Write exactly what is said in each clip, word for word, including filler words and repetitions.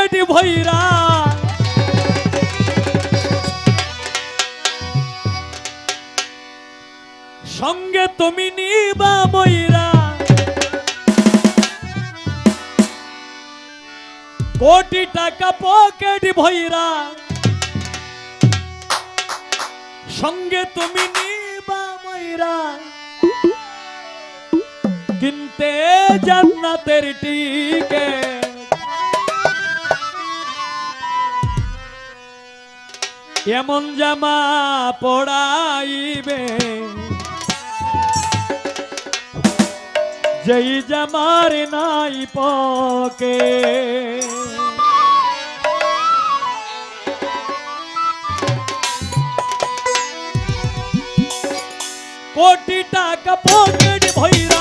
बेटी भैरा संगे तुम निबा भैरा कोटी टाका पकेट भैरा संगे तुम निबा भैरा किनते जन्नतेर टिके एमन जमा पोड़ाइबे जई जमार नाई पके कोटी टाका पकेट भैरा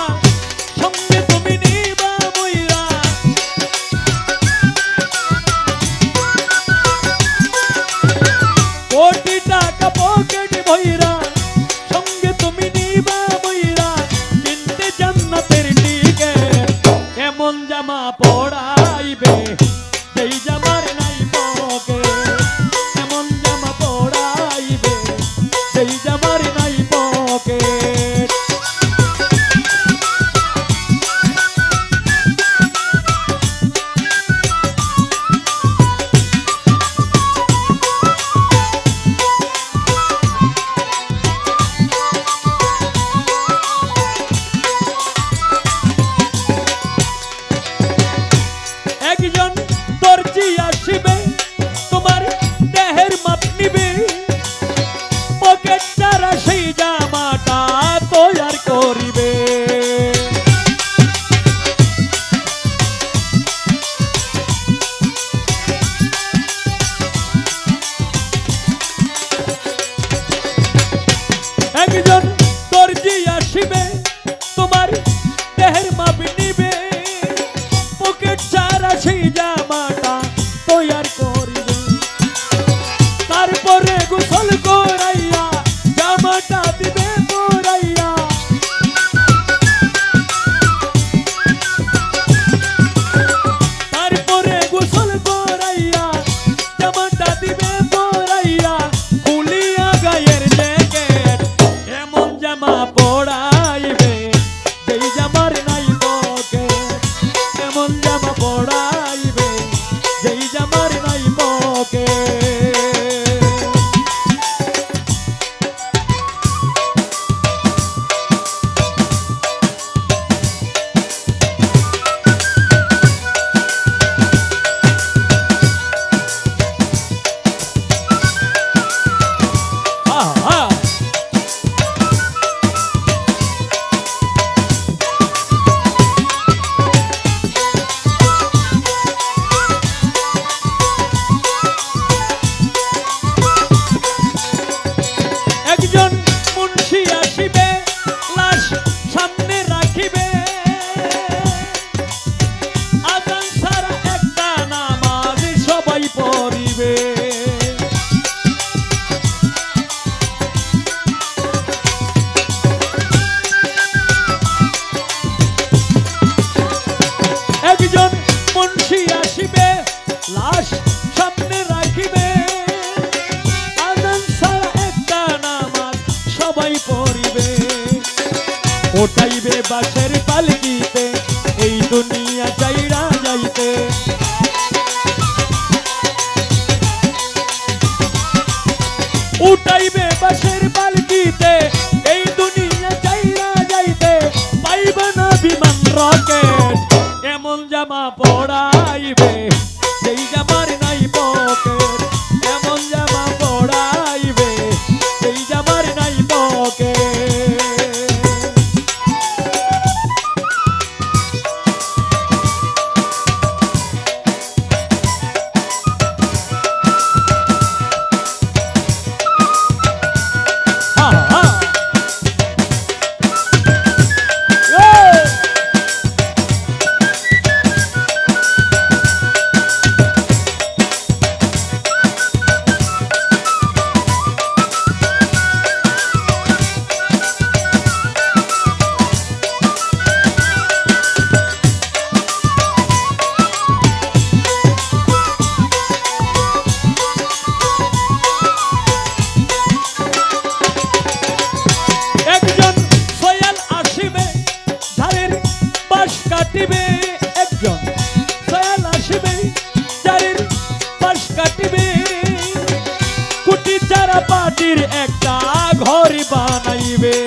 खातिर एकटा घर बनाइबे।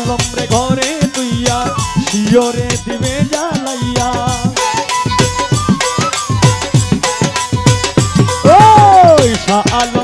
आलम्रे घरे तुइया शियोरे दिवे जालाइया ओ ईशा आलम।